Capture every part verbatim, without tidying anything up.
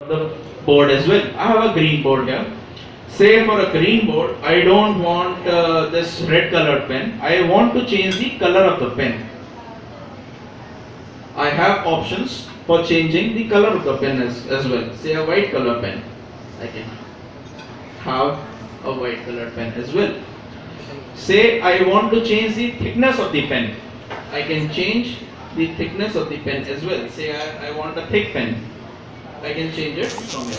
The board as well. I have a green board here. Say for a green board, I don't want uh, this red colored pen. I want to change the color of the pen. I have options for changing the color of the pen as, as well. Say a white color pen. I can have a white colored pen as well. Say I want to change the thickness of the pen. I can change the thickness of the pen as well. Say I, I want a thick pen. I can change it from here.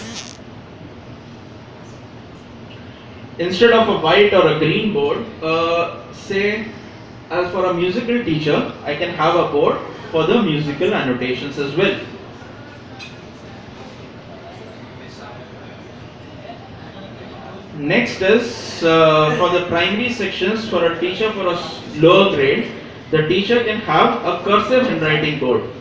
Instead of a white or a green board, uh, say as for a musical teacher, I can have a board for the musical annotations as well. Next is uh, for the primary sections, for a teacher for a lower grade, the teacher can have a cursive handwriting board.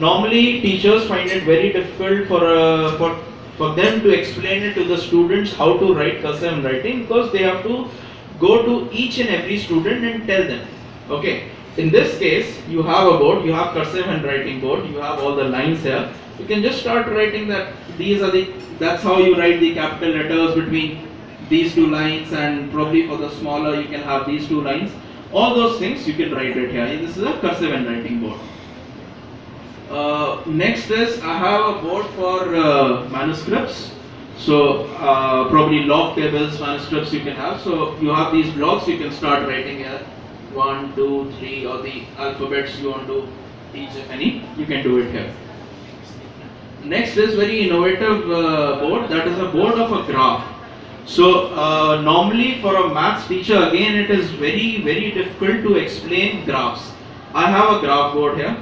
Normally teachers find it very difficult for, uh, for, for them to explain it to the students how to write cursive handwriting, because they have to go to each and every student and tell them. Okay, in this case you have a board, you have cursive handwriting board, you have all the lines here. You can just start writing that these are the, that's how you write the capital letters between these two lines, and probably for the smaller you can have these two lines. All those things you can write it here. This is a cursive handwriting board. Uh, next is I have a board for uh, manuscripts. So uh, probably log tables, manuscripts you can have. So you have these blocks, you can start writing here. One, two, three, or the alphabets you want to teach, if any, you can do it here. Next is very innovative uh, board, that is a board of a graph. So uh, normally for a maths teacher, again it is very very difficult to explain graphs. I have a graph board here.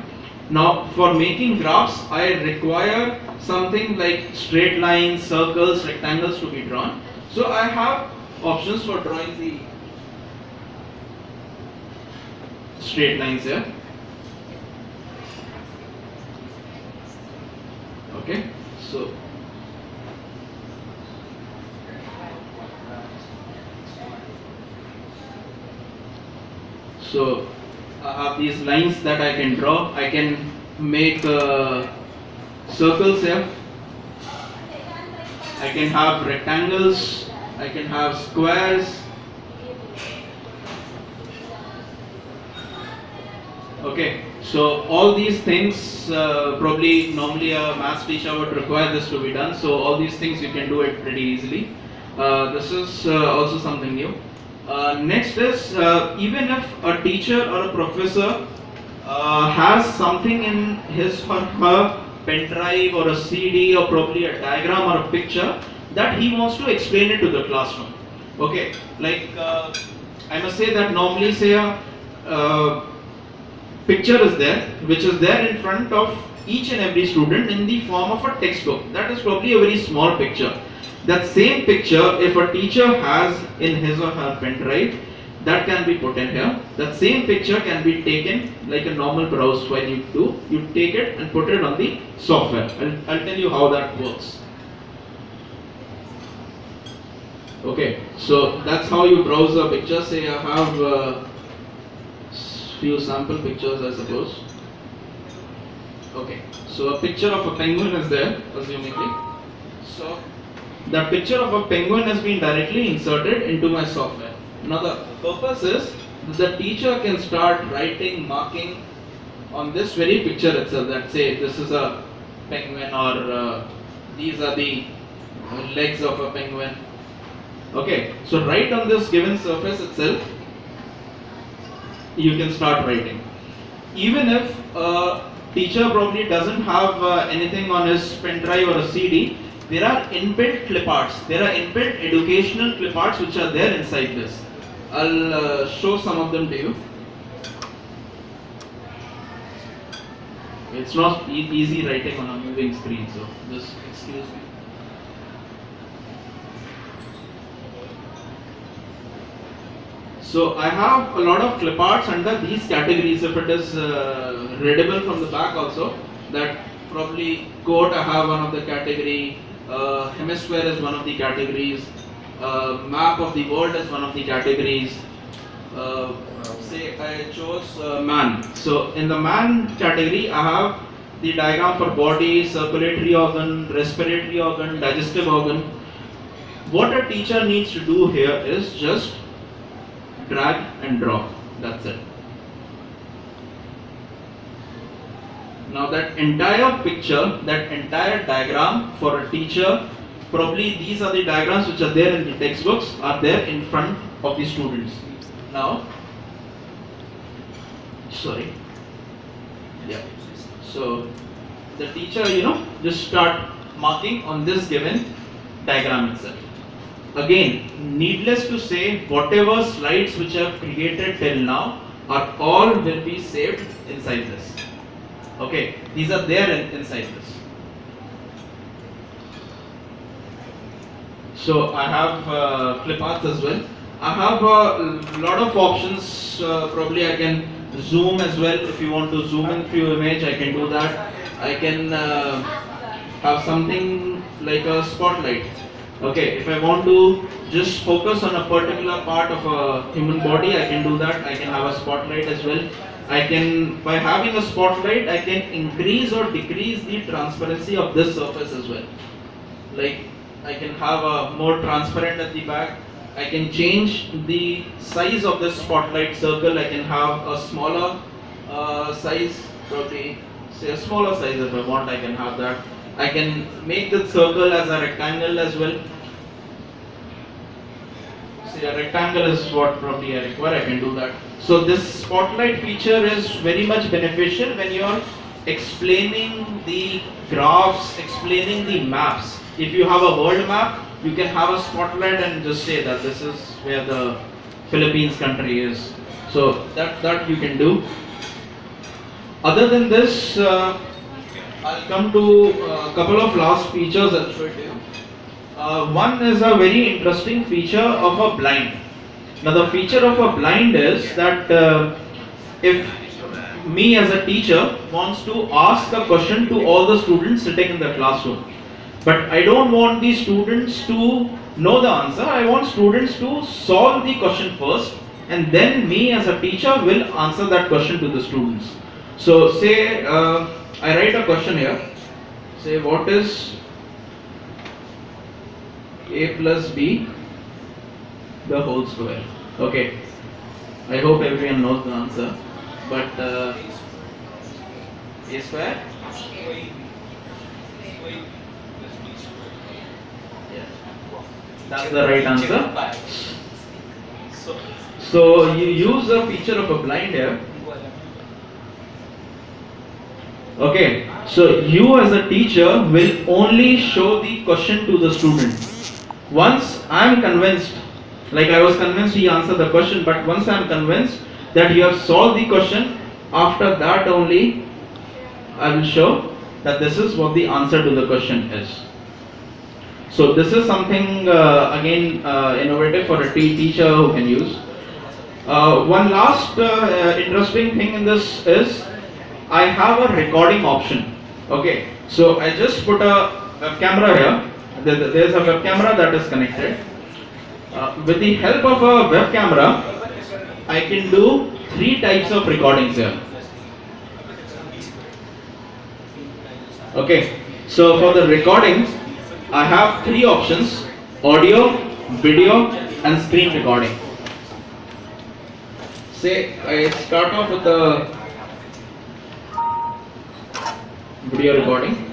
Now for making graphs, I require something like straight lines, circles, rectangles to be drawn. So I have options for drawing the straight lines here. Okay, so so I have these lines that I can draw. I can make uh, circles here. I can have rectangles. I can have squares. Okay, so all these things uh, probably normally a maths teacher would require this to be done. So all these things you can do it pretty easily. Uh, this is uh, also something new. Uh, next is uh, even if a teacher or a professor uh, has something in his or her pen drive or a C D or probably a diagram or a picture that he wants to explain it to the classroom. Okay, like uh, I must say that normally say a uh, picture is there, which is there in front of each and every student in the form of a textbook. That is probably a very small picture. That same picture, if a teacher has in his or her pen drive, that can be put in here. That same picture can be taken like a normal browse file. You do, you take it and put it on the software. I'll, I'll tell you how that works. Okay, so that's how you browse a picture. Say I have a few sample pictures, I suppose. Okay, so a picture of a penguin is there, assumingly. So the picture of a penguin has been directly inserted into my software. Now the purpose is the teacher can start writing, marking on this very picture itself, that say this is a penguin, or uh, these are the legs of a penguin. Okay, so right on this given surface itself you can start writing. Even if a teacher probably doesn't have uh, anything on his pen drive or a C D, there are inbuilt clip arts, there are inbuilt educational clip arts which are there inside this. I'll uh, show some of them to you. It's not e easy writing on a moving screen, so just excuse me. So I have a lot of clip arts under these categories, if it is uh, readable from the back also. That probably coat, I have one of the category. Uh, hemisphere is one of the categories, uh, map of the world is one of the categories. Uh, say I chose uh, man. So in the man category I have the diagram for body, circulatory organ, respiratory organ, digestive organ. What a teacher needs to do here is just drag and drop, that's it. Now that entire picture, that entire diagram for a teacher, probably these are the diagrams which are there in the textbooks, are there in front of the students. Now, sorry, yeah, so the teacher, you know, just start marking on this given diagram itself. Again, needless to say, whatever slides which I have created till now are all will be saved inside this. Okay, these are there in, inside this. So I have uh, clip arts as well. I have a lot of options. Uh, probably I can zoom as well. If you want to zoom in through image, I can do that. I can uh, have something like a spotlight. Okay, if I want to just focus on a particular part of a human body, I can do that. I can have a spotlight as well. I can, by having a spotlight, I can increase or decrease the transparency of this surface as well. Like, I can have a more transparent at the back. I can change the size of this spotlight circle. I can have a smaller uh, size, probably say a smaller size if I want, I can have that. I can make the circle as a rectangle as well. See, a rectangle is what probably I require, I can do that. So this spotlight feature is very much beneficial when you are explaining the graphs, explaining the maps. If you have a world map, you can have a spotlight and just say that this is where the Philippines country is. So that, that you can do. Other than this, uh, I'll come to a couple of last features I'll show it to you. Uh, one is a very interesting feature of a blind. Now the feature of a blind is that uh, if me as a teacher wants to ask a question to all the students sitting in the classroom, but I don't want the students to know the answer, I want students to solve the question first and then me as a teacher will answer that question to the students. So say uh, I write a question here, say what is A plus B the whole square. Okay, I hope everyone knows the answer, but uh, A square, yeah, that's the right answer. So you use the feature of a blind here. Okay, so you as a teacher will only show the question to the student. Once I am convinced, like I was convinced he answered the question, but once I am convinced that you have solved the question, after that only I will show that this is what the answer to the question is. So this is something uh, again uh, innovative for a teacher who can use. Uh, one last uh, interesting thing in this is I have a recording option. Okay, so I just put a, a camera here. There is a web camera that is connected. Uh, with the help of a web camera, I can do three types of recordings here. Okay, so for the recordings, I have three options: audio, video, and screen recording. Say I start off with the video recording.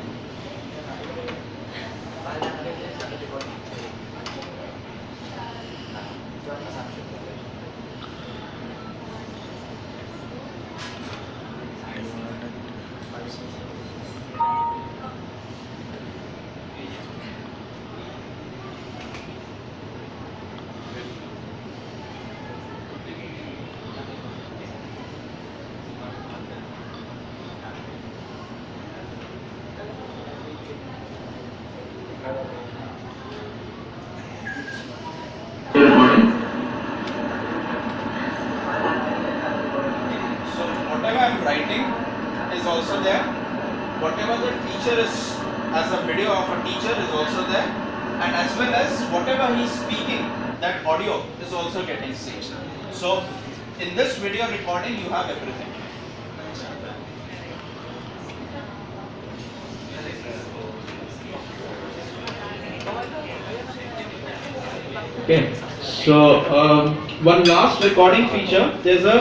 Okay, so um, one last recording feature. There's a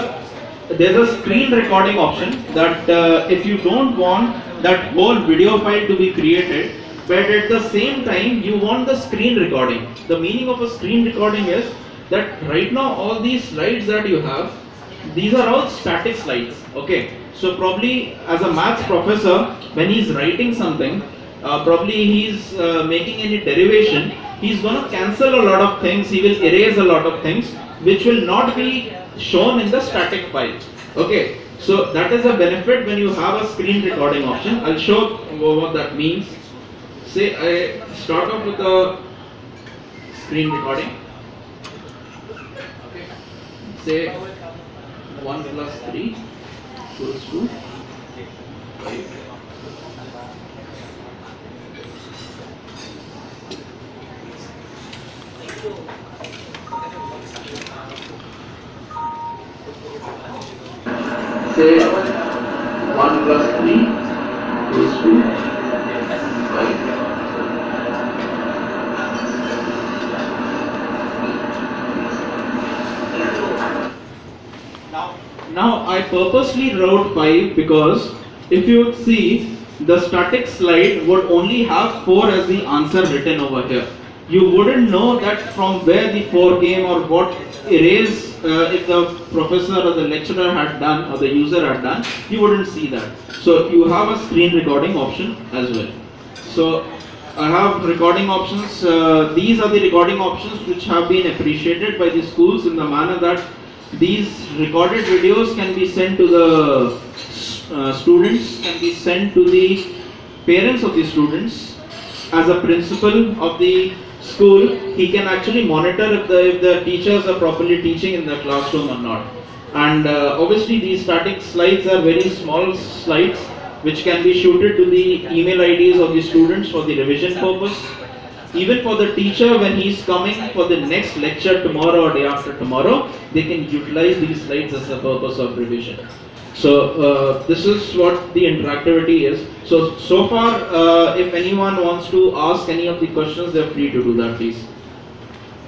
there's a screen recording option that uh, if you don't want that whole video file to be created, but at the same time you want the screen recording. The meaning of a screen recording is that right now all these slides that you have, these are all static slides. Okay, so probably as a maths professor, when he's writing something, uh, probably he's uh, making any derivation, he's going to cancel a lot of things, he will erase a lot of things which will not be shown in the static file. Okay, so that is a benefit when you have a screen recording option. I'll show what that means. Say I start off with a screen recording. Say one plus three equals two. Say one plus three equals two. Now I purposely wrote five because if you see, the static slide would only have four as the answer written over here. You wouldn't know that from where the four came or what erase uh, if the professor or the lecturer had done or the user had done, you wouldn't see that. So you have a screen recording option as well. So I have recording options. Uh, these are the recording options which have been appreciated by the schools in the manner that these recorded videos can be sent to the uh, students, can be sent to the parents of the students. As a principal of the school, he can actually monitor if the, if the teachers are properly teaching in the classroom or not. And uh, obviously these static slides are very small slides which can be shooted to the email I Ds of the students for the revision purpose. Even for the teacher, when he is coming for the next lecture tomorrow or day after tomorrow, they can utilize these slides as a purpose of revision. So uh, this is what the interactivity is. So so far, uh, if anyone wants to ask any of the questions, they're free to do that, please.